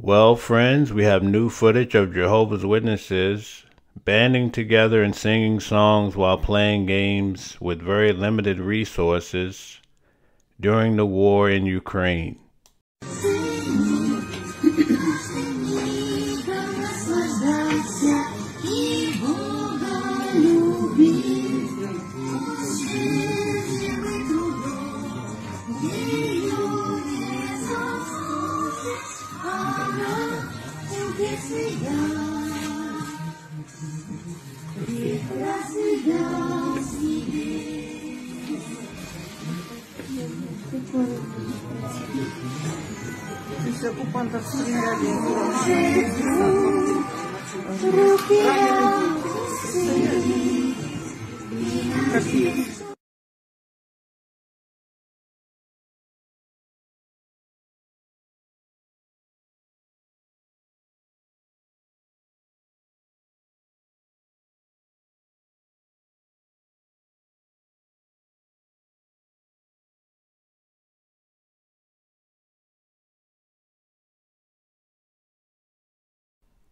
Well, friends, we have new footage of Jehovah's Witnesses banding together and singing songs while playing games with very limited resources during the war in Ukraine.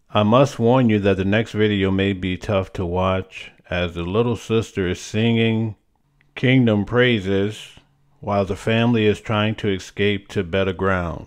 I must warn you that the next video may be tough to watch, as the little sister is singing Kingdom Praises while the family is trying to escape to better ground.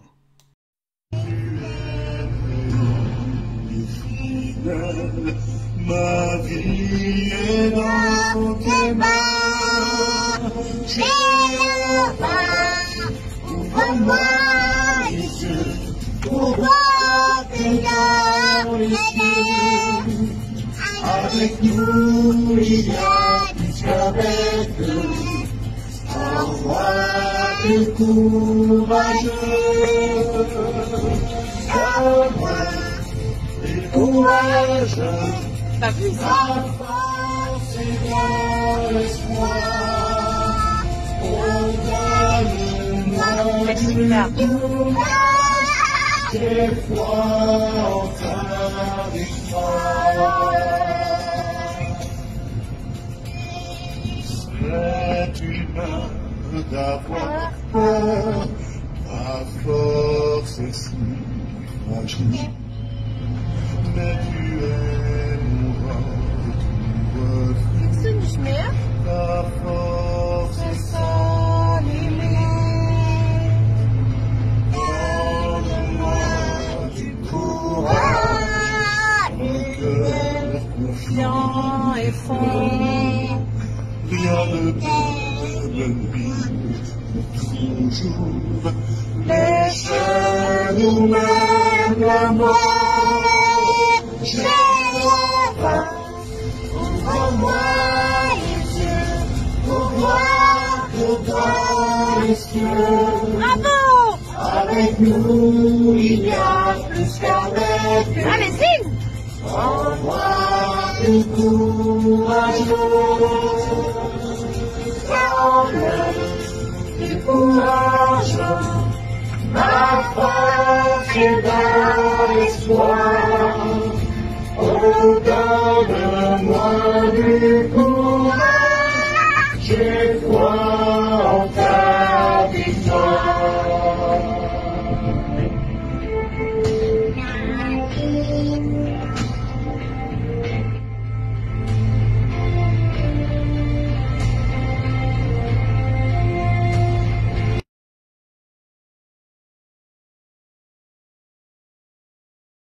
J'ai